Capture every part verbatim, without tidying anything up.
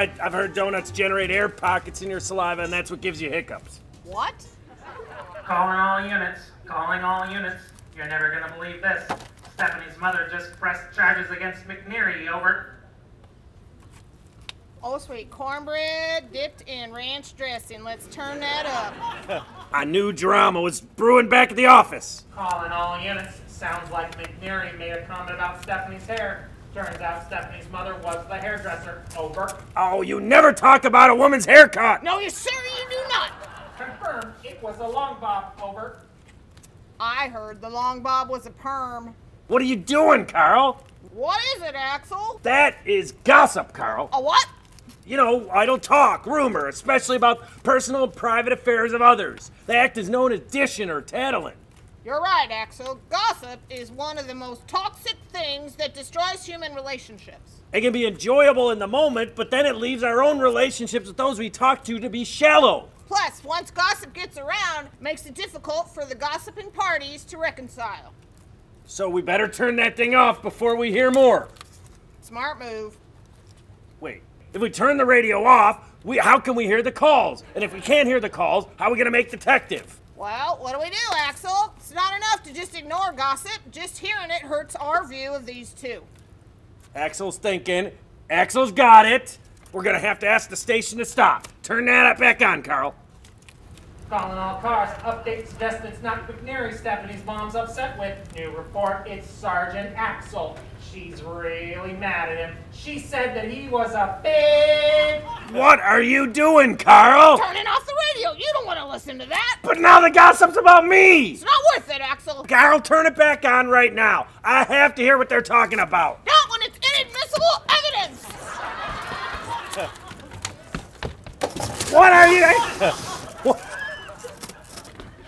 But I've heard donuts generate air pockets in your saliva, and that's what gives you hiccups. What? Calling all units. Calling all units. You're never gonna believe this. Stephanie's mother just pressed charges against McNeary over... Oh, sweet cornbread dipped in ranch dressing. Let's turn that up. I knew drama was brewing back at the office. Calling all units. Sounds like McNeary made a comment about Stephanie's hair. Turns out Stephanie's mother was the hairdresser. Over. Oh, you never talk about a woman's haircut. No, you sir, you do not. Confirmed. It was a long bob. Over. I heard the long bob was a perm. What are you doing, Carl? What is it, Axel? That is gossip, Carl. A what? You know, idle talk, rumor, especially about personal and private affairs of others. The act is known as dishing or tattling. You're right, Axel. Gossip is one of the most toxic things that destroys human relationships. It can be enjoyable in the moment, but then it leaves our own relationships with those we talk to to be shallow. Plus, once gossip gets around, it makes it difficult for the gossiping parties to reconcile. So we better turn that thing off before we hear more. Smart move. Wait, if we turn the radio off, we, how can we hear the calls? And if we can't hear the calls, how are we gonna make detective? Well, what do we do, Axel? It's not enough to just ignore gossip. Just hearing it hurts our view of these two. Axel's thinking. Axel's got it. We're gonna have to ask the station to stop. Turn that back on, Carl. Calling all cars. Update suggests it's not McNeary Stephanie's mom's upset with. New report, it's Sergeant Axel. She's really mad at him. She said that he was a big... What are you doing, Carl? Turning off the radio. You don't want to listen to that. But now the gossip's about me. It's not worth it, Axel. Carl, turn it back on right now. I have to hear what they're talking about. Not when it's inadmissible evidence. What are you... What?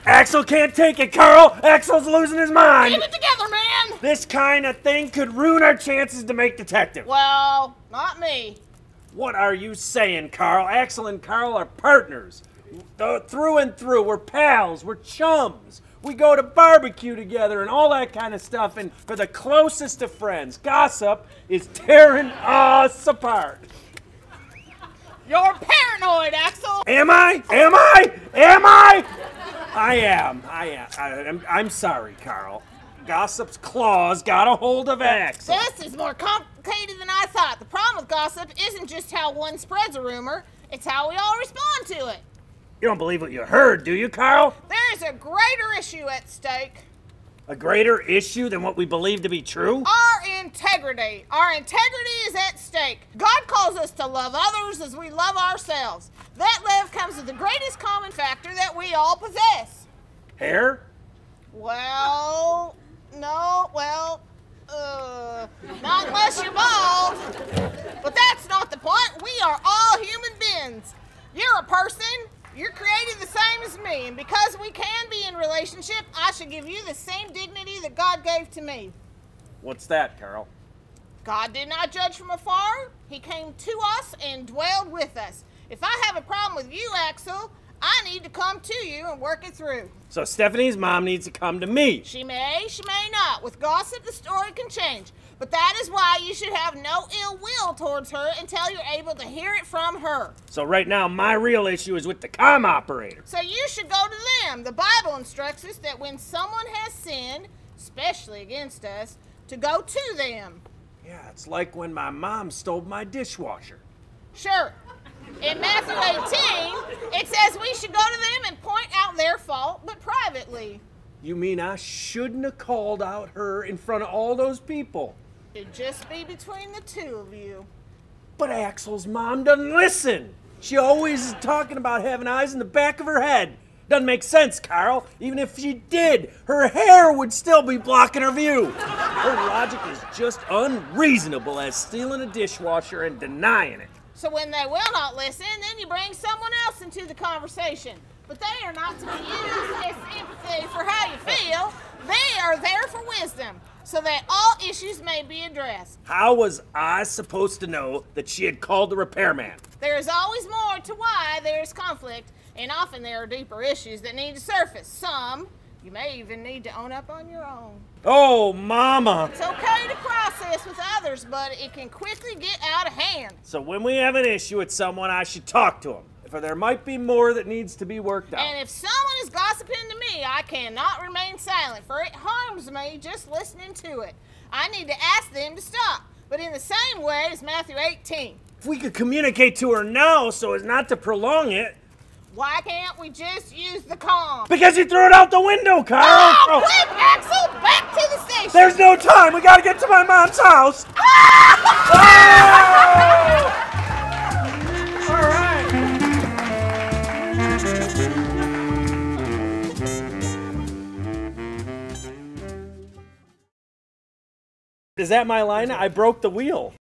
Axel can't take it, Carl. Axel's losing his mind. Keep it together, man. This kind of thing could ruin our chances to make detective. Well, not me. What are you saying, Carl? Axel and Carl are partners. Th- through and through, we're pals, we're chums. We go to barbecue together and all that kind of stuff, and for the closest of friends, gossip is tearing us apart. You're paranoid, Axel. Am I? Am I? Am I? I am. I am. I, I'm, I'm sorry, Carl. Gossip's claws got a hold of Axel. This is more complicated than I thought. The problem with gossip isn't just how one spreads a rumor, it's how we all respond to it. You don't believe what you heard, do you, Carl? There is a greater issue at stake. A greater issue than what we believe to be true? Our integrity. Our integrity is at stake. God calls us to love others as we love ourselves. That love comes with the greatest common factor that we all possess. Hair? Well, no, well, uh, not unless you're bald. But that's not the point. We are all human beings. You're a person. You're created the same as me, and because we can be in relationship, I should give you the same dignity that God gave to me. What's that, Carl? God did not judge from afar. He came to us and dwelled with us. If I have a problem with you, Axel, I need to come to you and work it through. So Stephanie's mom needs to come to me. She may, she may not. With gossip, the story can change. But that is why you should have no ill will towards her until you're able to hear it from her. So right now, my real issue is with the comm operator. So you should go to them. The Bible instructs us that when someone has sinned, especially against us, to go to them. Yeah, it's like when my mom stole my dishwasher. Sure. In Matthew eighteen, it says we should go to them and point out their fault, but privately. You mean I shouldn't have called out her in front of all those people? It'd just be between the two of you. But Axel's mom doesn't listen. She always is talking about having eyes in the back of her head. Doesn't make sense, Carl. Even if she did, her hair would still be blocking her view. Her logic is just unreasonable as stealing a dishwasher and denying it. So when they will not listen, then you bring someone else into the conversation. But they are not to be used as empathy for how you feel. They are there for wisdom, so that all issues may be addressed. How was I supposed to know that she had called the repairman? There is always more to why there is conflict, and often there are deeper issues that need to surface. Some You may even need to own up on your own. Oh, mama. It's okay to process with others, but it can quickly get out of hand. So when we have an issue with someone, I should talk to them. For there might be more that needs to be worked out. And if someone is gossiping to me, I cannot remain silent, for it harms me just listening to it. I need to ask them to stop, but in the same way as Matthew eighteen. If we could communicate to her now so as not to prolong it. Why can't we just use the calm? Because you threw it out the window, Carl! Oh, oh. Quick, Axel! Back to the station! There's no time! We gotta get to my mom's house! Oh. Oh. All right. Is that my line? I broke the wheel.